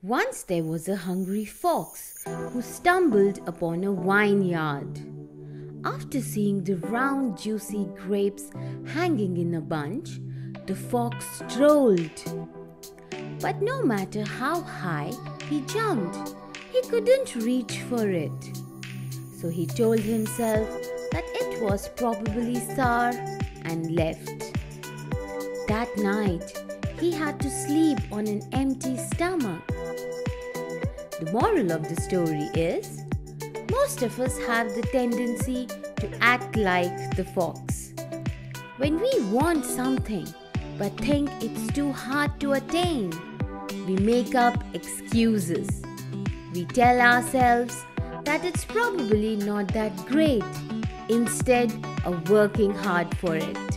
Once there was a hungry fox who stumbled upon a vineyard. After seeing the round, juicy grapes hanging in a bunch, the fox strolled. But no matter how high he jumped, he couldn't reach for it. So he told himself that it was probably sour and left. That night, he had to sleep on an empty stomach. The moral of the story is, most of us have the tendency to act like the fox. When we want something but think it's too hard to attain, we make up excuses. We tell ourselves that it's probably not that great, instead of working hard for it.